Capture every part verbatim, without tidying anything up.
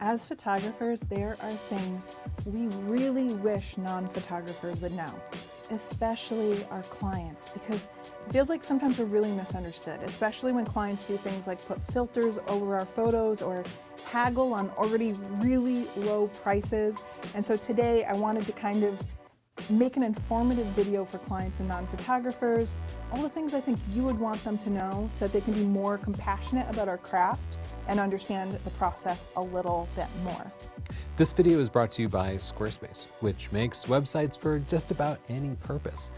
As photographers, there are things we really wish non-photographers would know, especially our clients, because it feels like sometimes we're really misunderstood, especially when clients do things like put filters over our photos or haggle on already really low prices. And so today I wanted to kind of make an informative video for clients and non-photographers, all the things I think you would want them to know so that they can be more compassionate about our craft and understand the process a little bit more. This video is brought to you by Squarespace, which makes websites for just about any purpose.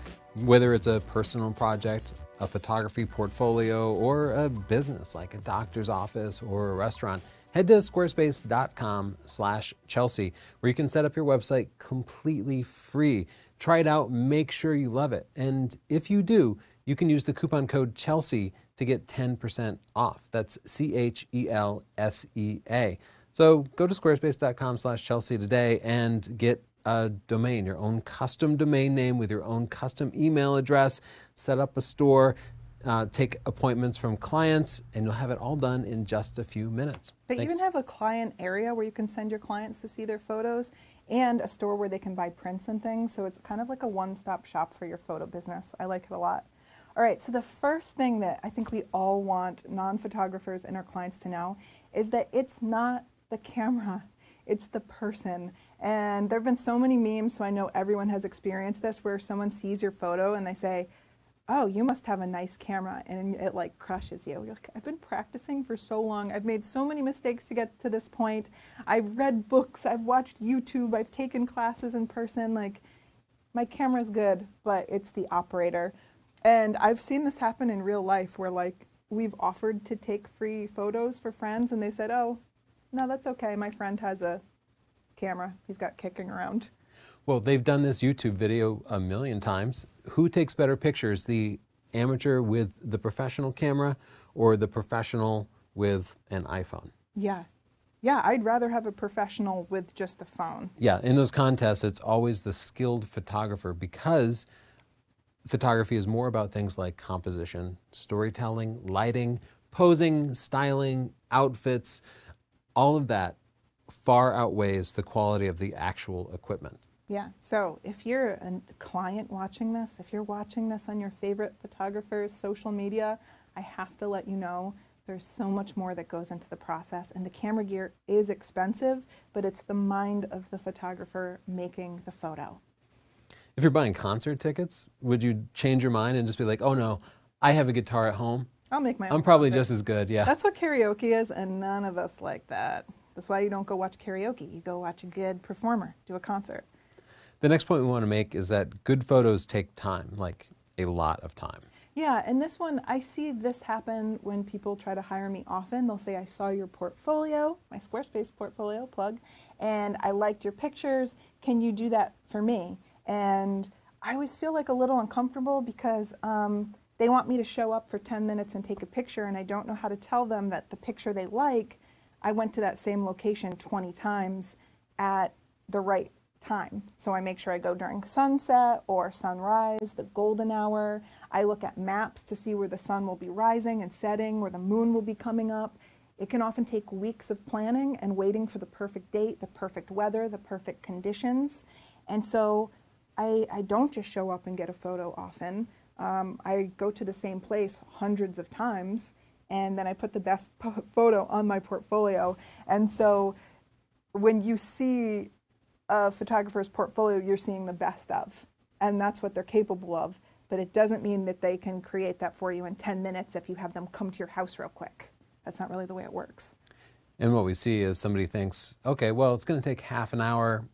Whether it's a personal project, a photography portfolio, or a business like a doctor's office or a restaurant, head to squarespace dot com slash Chelsea, where you can set up your website completely free. Try it out, make sure you love it. And if you do, you can use the coupon code Chelsea to get ten percent off. That's C H E L S E A. So go to squarespace dot com slash Chelsea today and get a domain, your own custom domain name with your own custom email address, set up a store, Uh, take appointments from clients, and you'll have it all done in just a few minutes. But Thanks. You even have a client area where you can send your clients to see their photos and a store where they can buy prints and things. So it's kind of like a one-stop shop for your photo business. I like it a lot. All right, so the first thing that I think we all want non-photographers and our clients to know is that it's not the camera, it's the person. And there have been so many memes, so I know everyone has experienced this, where someone sees your photo and they say, "Oh, you must have a nice camera," and it like crushes you. You're like, I've been practicing for so long. I've made so many mistakes to get to this point. I've read books, I've watched YouTube, I've taken classes in person. Like, my camera's good, but it's the operator. And I've seen this happen in real life where like we've offered to take free photos for friends and they said, "Oh, no, that's okay. My friend has a camera he's got kicking around." Well, they've done this YouTube video a million times. Who takes better pictures, the amateur with the professional camera or the professional with an iPhone? Yeah. Yeah, I'd rather have a professional with just a phone. Yeah, in those contests, it's always the skilled photographer, because photography is more about things like composition, storytelling, lighting, posing, styling, outfits. All of that far outweighs the quality of the actual equipment. Yeah, so if you're a client watching this, if you're watching this on your favorite photographer's social media, I have to let you know there's so much more that goes into the process, and the camera gear is expensive, but it's the mind of the photographer making the photo. If you're buying concert tickets, would you change your mind and just be like, "Oh no, I have a guitar at home. I'll make my own. I'm probably just as good," yeah. That's what karaoke is, and none of us like that. That's why you don't go watch karaoke. You go watch a good performer do a concert. The next point we want to make is that good photos take time, like a lot of time. Yeah, and this one, I see this happen when people try to hire me often. They'll say, "I saw your portfolio, my Squarespace portfolio plug, and I liked your pictures. Can you do that for me?" And I always feel like a little uncomfortable because um, they want me to show up for ten minutes and take a picture, and I don't know how to tell them that the picture they like, I went to that same location twenty times at the right time. So I make sure I go during sunset or sunrise, the golden hour. I look at maps to see where the sun will be rising and setting, where the moon will be coming up. It can often take weeks of planning and waiting for the perfect date, the perfect weather, the perfect conditions. And so I, I don't just show up and get a photo often. Um, I go to the same place hundreds of times, and then I put the best photo on my portfolio. And so when you see a photographer's portfolio, you're seeing the best of, and that's what they're capable of, but it doesn't mean that they can create that for you in ten minutes if you have them come to your house real quick. That's not really the way it works. And what we see is somebody thinks, okay, well, it's going to take half an hour,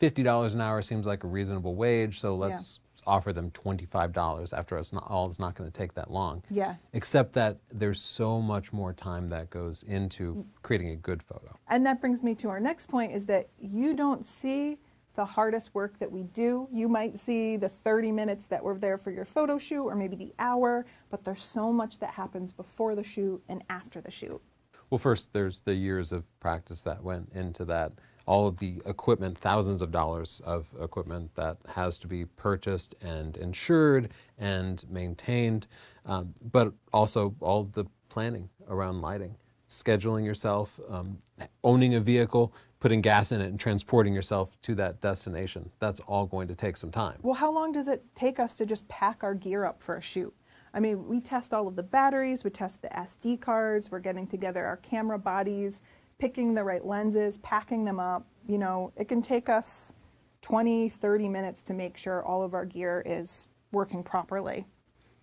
fifty dollars an hour seems like a reasonable wage, so let's yeah. offer them twenty-five dollars after it's not, all it's not going to take that long. Yeah. Except that there's so much more time that goes into creating a good photo. And that brings me to our next point, is that you don't see the hardest work that we do. You might see the thirty minutes that were there for your photo shoot, or maybe the hour, but there's so much that happens before the shoot and after the shoot. Well, first, there's the years of practice that went into that. All of the equipment, thousands of dollars of equipment that has to be purchased and insured and maintained, um, but also all the planning around lighting, scheduling yourself, um, owning a vehicle, putting gas in it, and transporting yourself to that destination. That's all going to take some time. Well, how long does it take us to just pack our gear up for a shoot? I mean, we test all of the batteries, we test the S D cards, we're getting together our camera bodies, picking the right lenses, packing them up. You know, it can take us twenty, thirty minutes to make sure all of our gear is working properly.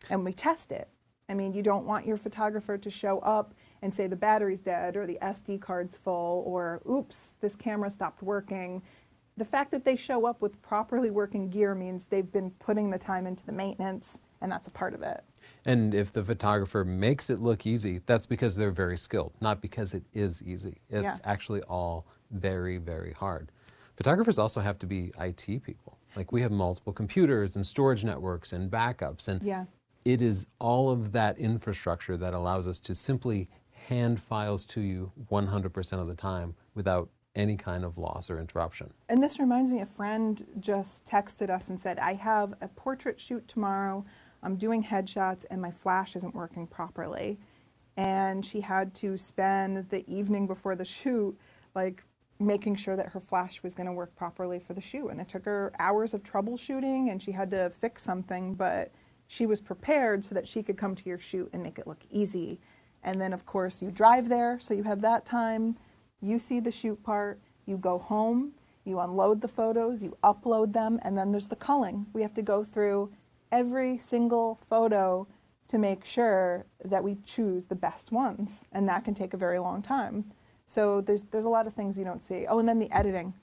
And we test it. I mean, you don't want your photographer to show up and say the battery's dead or the S D card's full or oops, this camera stopped working. The fact that they show up with properly working gear means they've been putting the time into the maintenance, and that's a part of it. And if the photographer makes it look easy, that's because they're very skilled, not because it is easy. It's yeah. actually all very, very hard. Photographers also have to be I T people. Like, we have multiple computers and storage networks and backups, and yeah. it is all of that infrastructure that allows us to simply hand files to you one hundred percent of the time without any kind of loss or interruption. And this reminds me, a friend just texted us and said, I have a portrait shoot tomorrow. I'm doing headshots and my flash isn't working properly. And she had to spend the evening before the shoot, like, making sure that her flash was going to work properly for the shoot. And it took her hours of troubleshooting and she had to fix something, but she was prepared so that she could come to your shoot and make it look easy. And then of course you drive there, so you have that time, you see the shoot part, you go home, you unload the photos, you upload them, and then there's the culling. We have to go through every single photo to make sure that we choose the best ones, and that can take a very long time. So there's, there's a lot of things you don't see. Oh, and then the editing.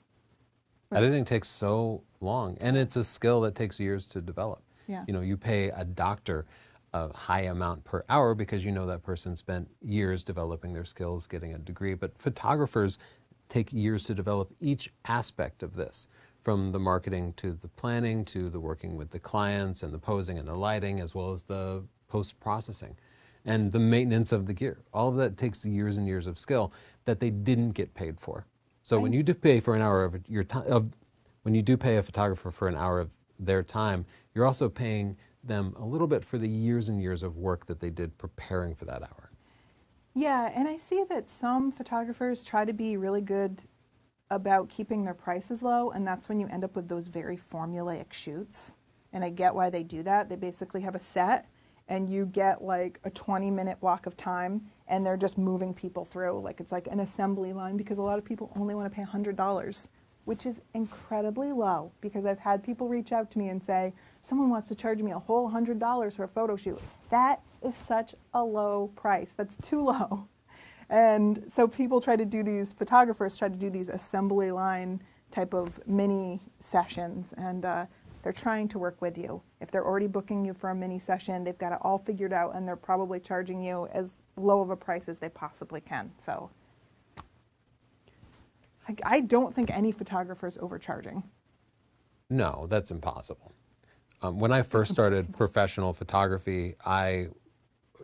Editing takes so long, and it's a skill that takes years to develop. Yeah. You know, you pay a doctor a high amount per hour because you know that person spent years developing their skills, getting a degree, but photographers take years to develop each aspect of this, from the marketing to the planning to the working with the clients and the posing and the lighting, as well as the post-processing and the maintenance of the gear. All of that takes years and years of skill that they didn't get paid for. So right. when you do pay for an hour of your time, of, when you do pay a photographer for an hour of their time, you're also paying them a little bit for the years and years of work that they did preparing for that hour. Yeah, and I see that some photographers try to be really good about keeping their prices low, and that's when you end up with those very formulaic shoots. And I get why they do that. They basically have a set, and you get like a twenty minute block of time, and they're just moving people through. Like, it's like an assembly line, because a lot of people only want to pay one hundred dollars, which is incredibly low, because I've had people reach out to me and say, someone wants to charge me a whole one hundred dollars for a photo shoot. That is such a low price. That's too low. And so people try to do these, photographers try to do these assembly line type of mini sessions, and uh, they're trying to work with you. If they're already booking you for a mini session, they've got it all figured out, and they're probably charging you as low of a price as they possibly can. So I, I don't think any photographer is overcharging. No, that's impossible. Um, when I first started professional photography, I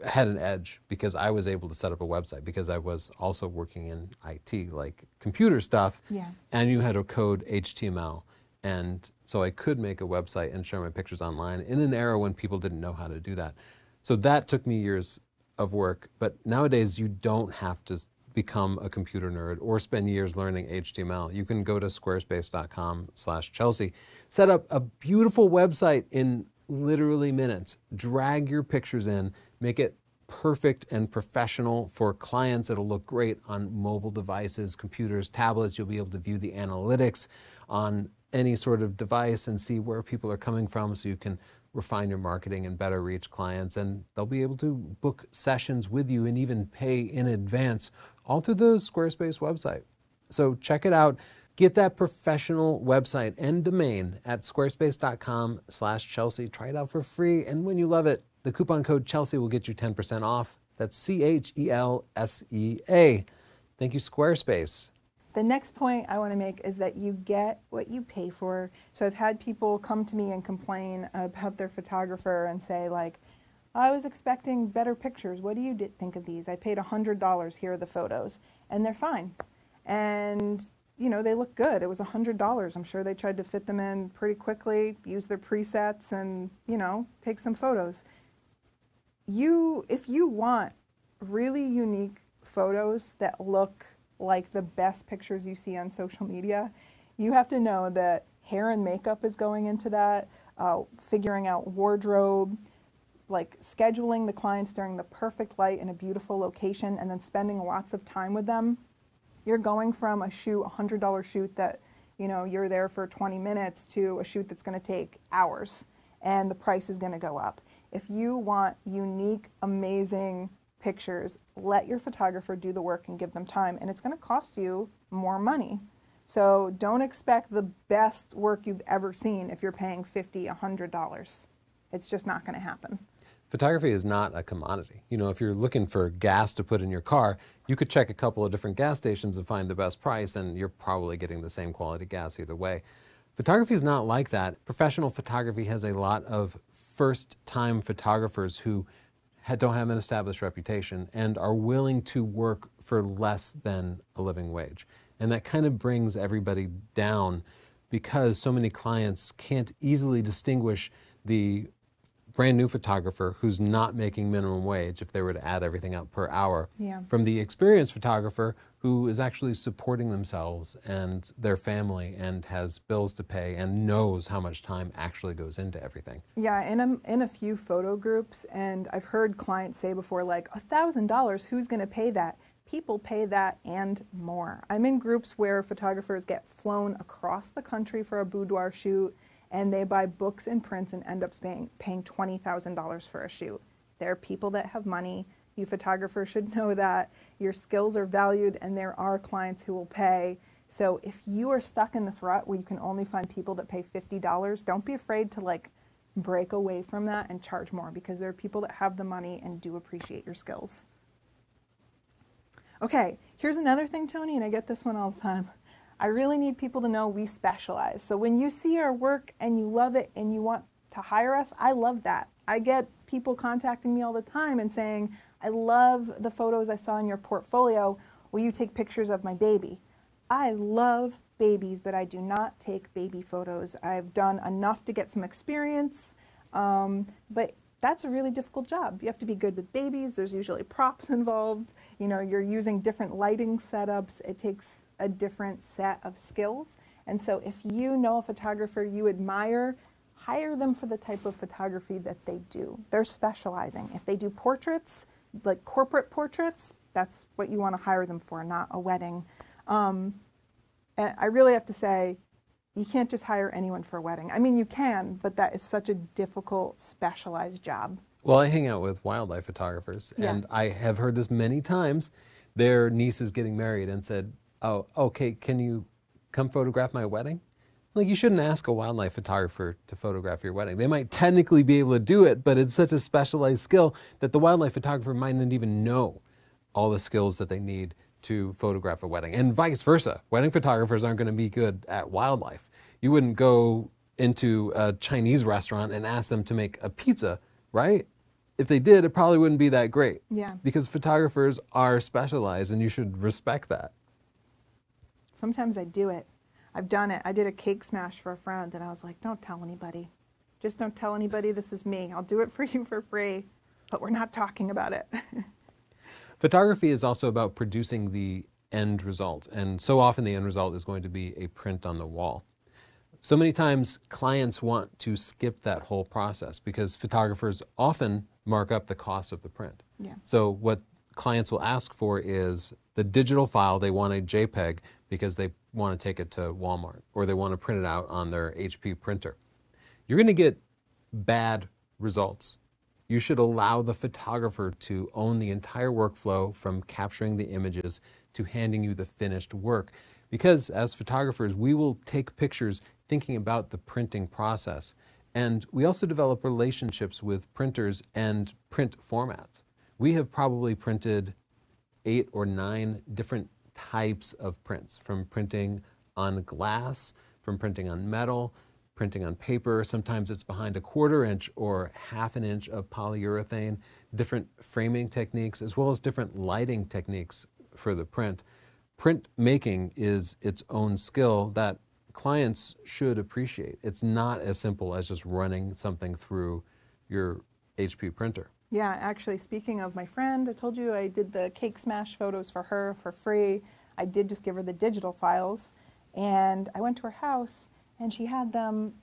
had an edge because I was able to set up a website, because I was also working in I T, like computer stuff, yeah. and you had to code H T M L. And so I could make a website and share my pictures online in an era when people didn't know how to do that. So that took me years of work, but nowadays you don't have to become a computer nerd or spend years learning H T M L. You can go to squarespace dot com slash Chelsea, set up a beautiful website in literally minutes, drag your pictures in, make it perfect and professional for clients. It'll look great on mobile devices, computers, tablets. You'll be able to view the analytics on any sort of device and see where people are coming from, so you can refine your marketing and better reach clients, and they'll be able to book sessions with you and even pay in advance, all through the Squarespace website. So check it out. Get that professional website and domain at squarespace dot com slash Chelsea. Try it out for free, and when you love it, the coupon code Chelsea will get you ten percent off. That's C H E L S E A. Thank you, Squarespace. The next point I want to make is that you get what you pay for. So I've had people come to me and complain about their photographer and say, like, I was expecting better pictures. What do you think of these? I paid one hundred dollars. Here are the photos. And they're fine. And, you know, they look good. It was one hundred dollars. I'm sure they tried to fit them in pretty quickly, use their presets, and, you know, take some photos. You, if you want really unique photos that look like the best pictures you see on social media, you have to know that hair and makeup is going into that, uh, figuring out wardrobe, like scheduling the clients during the perfect light in a beautiful location, and then spending lots of time with them. You're going from a shoot, a one hundred dollar shoot that, you know, you're there for twenty minutes to a shoot that's going to take hours, and the price is going to go up. If you want unique, amazing pictures, let your photographer do the work and give them time, and it's going to cost you more money. So don't expect the best work you've ever seen if you're paying fifty dollars, one hundred dollars. It's just not going to happen. Photography is not a commodity. You know, if you're looking for gas to put in your car, you could check a couple of different gas stations and find the best price, and you're probably getting the same quality gas either way. Photography is not like that. Professional photography has a lot of first-time photographers who don't have an established reputation and are willing to work for less than a living wage. And that kind of brings everybody down, because so many clients can't easily distinguish the brand new photographer who's not making minimum wage if they were to add everything up per hour, yeah, from the experienced photographer who is actually supporting themselves and their family and has bills to pay and knows how much time actually goes into everything. Yeah, and I'm in a few photo groups, and I've heard clients say before, like, a thousand dollars, who's going to pay that? People pay that and more. I'm in groups where photographers get flown across the country for a boudoir shoot, and they buy books and prints and end up paying, paying twenty thousand dollars for a shoot. There are people that have money. You photographers should know that. Your skills are valued, and there are clients who will pay. So if you are stuck in this rut where you can only find people that pay fifty dollars, don't be afraid to like break away from that and charge more, because there are people that have the money and do appreciate your skills. Okay, here's another thing, Tony, and I get this one all the time. I really need people to know we specialize. So when you see our work and you love it and you want to hire us, I love that. I get people contacting me all the time and saying, I love the photos I saw in your portfolio. Will you take pictures of my baby? I love babies, but I do not take baby photos. I've done enough to get some experience, um, but that's a really difficult job. You have to be good with babies. There's usually props involved. You know, you're using different lighting setups. It takes a different set of skills. And so if you know a photographer you admire, hire them for the type of photography that they do. They're specializing. If they do portraits, like corporate portraits, that's what you want to hire them for, not a wedding. Um, and I really have to say, you can't just hire anyone for a wedding. I mean, you can, but that is such a difficult, specialized job. Well, I hang out with wildlife photographers, yeah, and I have heard this many times. Their niece is getting married and said, oh, okay, can you come photograph my wedding? Like, you shouldn't ask a wildlife photographer to photograph your wedding. They might technically be able to do it, but it's such a specialized skill that the wildlife photographer might not even know all the skills that they need to photograph a wedding, and vice versa. Wedding photographers aren't going to be good at wildlife. You wouldn't go into a Chinese restaurant and ask them to make a pizza, right? If they did, it probably wouldn't be that great. Yeah. Because photographers are specialized, and you should respect that. Sometimes I do it. I've done it. I did a cake smash for a friend, and I was like, don't tell anybody. Just don't tell anybody this is me. I'll do it for you for free, but we're not talking about it. Photography is also about producing the end result, and so often the end result is going to be a print on the wall. So many times clients want to skip that whole process because photographers often mark up the cost of the print. Yeah. So what clients will ask for is the digital file. They want a JPEG because they want to take it to Walmart, or they want to print it out on their H P printer. You're going to get bad results. You should allow the photographer to own the entire workflow, from capturing the images to handing you the finished work. Because as photographers, we will take pictures thinking about the printing process. And we also develop relationships with printers and print formats. We have probably printed eight or nine different types of prints, from printing on glass, from printing on metal, printing on paper. Sometimes it's behind a quarter inch or half an inch of polyurethane, different framing techniques, as well as different lighting techniques for the print. Print making is its own skill that clients should appreciate. It's not as simple as just running something through your H P printer. Yeah, actually, speaking of my friend, I told you I did the cake smash photos for her for free. I did just give her the digital files, and I went to her house, and she had them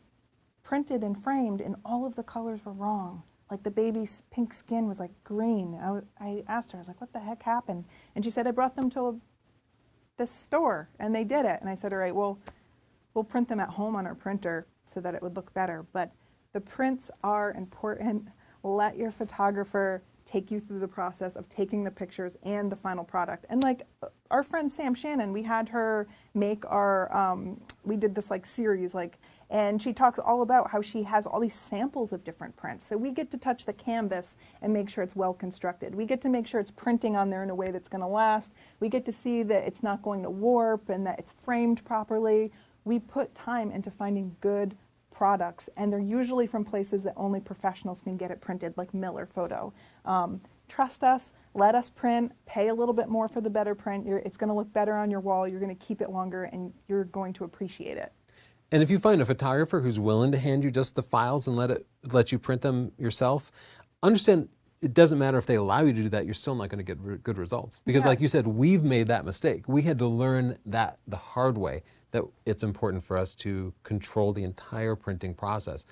printed and framed, and all of the colors were wrong. Like, the baby's pink skin was like green. I, I asked her, I was like, what the heck happened? And she said, I brought them to this store, and they did it. And I said, all right, well, we'll print them at home on our printer so that it would look better. But the prints are important. Let your photographer take you through the process of taking the pictures and the final product. And like our friend Sam Shannon, we had her make our, um, we did this like series, like, and she talks all about how she has all these samples of different prints. So we get to touch the canvas and make sure it's well constructed. We get to make sure it's printing on there in a way that's going to last. We get to see that it's not going to warp and that it's framed properly. We put time into finding good products, and they're usually from places that only professionals can get it printed, like Miller Photo. Um, trust us, let us print, pay a little bit more for the better print. You're, it's going to look better on your wall, you're going to keep it longer, and you're going to appreciate it. And if you find a photographer who's willing to hand you just the files and let, it, let you print them yourself, understand it doesn't matter if they allow you to do that, you're still not going to get re good results. Because yeah. like you said, we've made that mistake. We had to learn that the hard way. That it's important for us to control the entire printing process.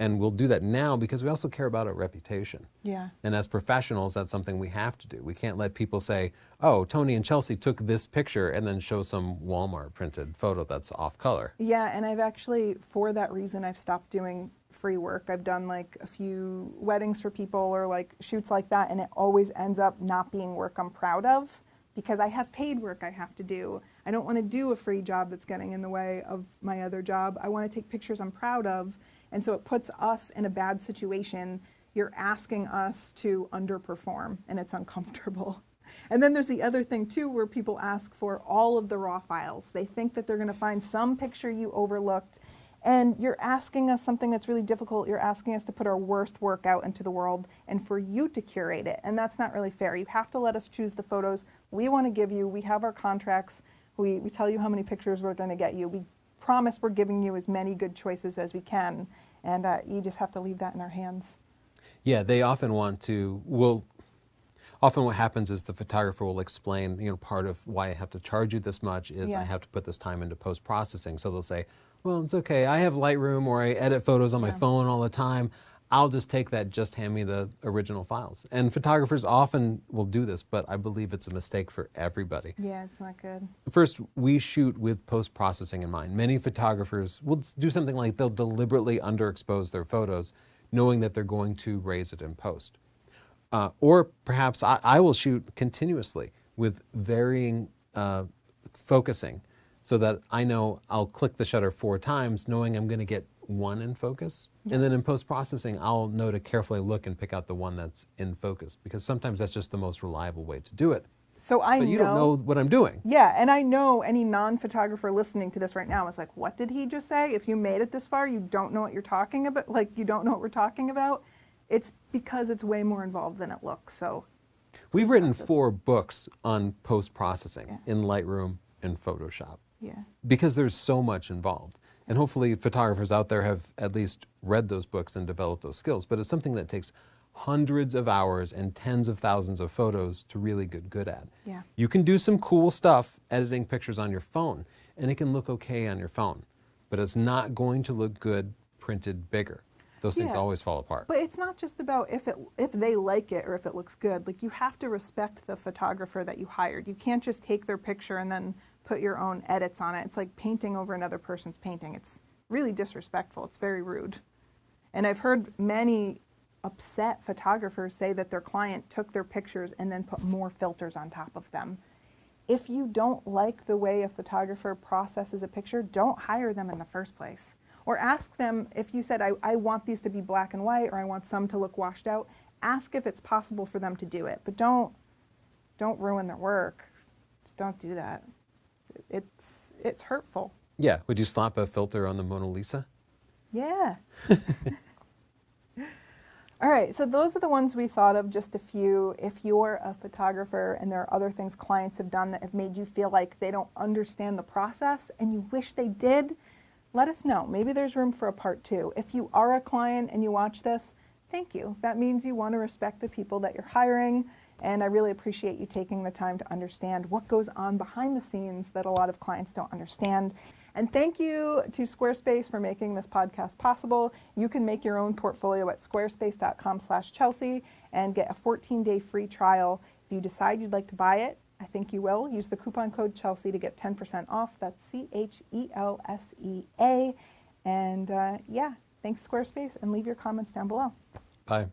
And we'll do that now because we also care about our reputation. Yeah. And as professionals, that's something we have to do. We can't let people say, oh, Tony and Chelsea took this picture, and then show some Walmart printed photo that's off color. Yeah, and I've actually, for that reason, I've stopped doing free work. I've done like a few weddings for people or like shoots like that, and it always ends up not being work I'm proud of. Because I have paid work I have to do. I don't want to do a free job that's getting in the way of my other job. I want to take pictures I'm proud of, and so it puts us in a bad situation. You're asking us to underperform, and it's uncomfortable. And then there's the other thing too, where people ask for all of the raw files. They think that they're going to find some picture you overlooked, and you're asking us something that's really difficult. You're asking us to put our worst work out into the world and for you to curate it, and that's not really fair. You have to let us choose the photos we want to give you. We have our contracts. We, we tell you how many pictures we're going to get you. We promise we're giving you as many good choices as we can, and uh, you just have to leave that in our hands. Yeah, they often want to, well, often what happens is the photographer will explain, you know, part of why I have to charge you this much is yeah. I have to put this time into post-processing. So they'll say, well, it's okay, I have Lightroom or I edit photos on my yeah. phone all the time. I'll just take that, just hand me the original files. And photographers often will do this, but I believe it's a mistake for everybody. Yeah, it's not good. First, we shoot with post-processing in mind. Many photographers will do something like they'll deliberately underexpose their photos, knowing that they're going to raise it in post. Uh, or perhaps I, I will shoot continuously with varying uh, focusing, so that I know I'll click the shutter four times knowing I'm going to get one in focus. Yeah. And then in post-processing, I'll know to carefully look and pick out the one that's in focus, because sometimes that's just the most reliable way to do it. So I but you know, don't know what I'm doing. Yeah, and I know any non-photographer listening to this right now is like, what did he just say? If you made it this far, you don't know what you're talking about. Like, you don't know what we're talking about. It's because it's way more involved than it looks. So we've written four books on post-processing yeah. in Lightroom and Photoshop. Yeah. Because there's so much involved. And hopefully photographers out there have at least read those books and developed those skills. But it's something that takes hundreds of hours and tens of thousands of photos to really get good at. Yeah. You can do some cool stuff editing pictures on your phone, and it can look okay on your phone, but it's not going to look good printed bigger. Those yeah. things always fall apart. But it's not just about if it if they like it or if it looks good. Like, you have to respect the photographer that you hired. You can't just take their picture and then put your own edits on it. It's like painting over another person's painting. It's really disrespectful. It's very rude. And I've heard many upset photographers say that their client took their pictures and then put more filters on top of them. If you don't like the way a photographer processes a picture, don't hire them in the first place. Or ask them, if you said, I, I want these to be black and white, or I want some to look washed out, ask if it's possible for them to do it. But don't, don't ruin their work. Don't do that. It's, it's hurtful. Yeah. Would you slap a filter on the Mona Lisa? Yeah. All right. So those are the ones we thought of, just a few. If you're a photographer and there are other things clients have done that have made you feel like they don't understand the process and you wish they did, let us know. Maybe there's room for a part two. If you are a client and you watch this, thank you. That means you want to respect the people that you're hiring, and I really appreciate you taking the time to understand what goes on behind the scenes that a lot of clients don't understand. And thank you to Squarespace for making this podcast possible. You can make your own portfolio at squarespace dot com slash Chelsea and get a fourteen day free trial. If you decide you'd like to buy it, I think you will. Use the coupon code Chelsea to get ten percent off. That's C H E L S E A. And uh, yeah, thanks Squarespace, and leave your comments down below. Bye.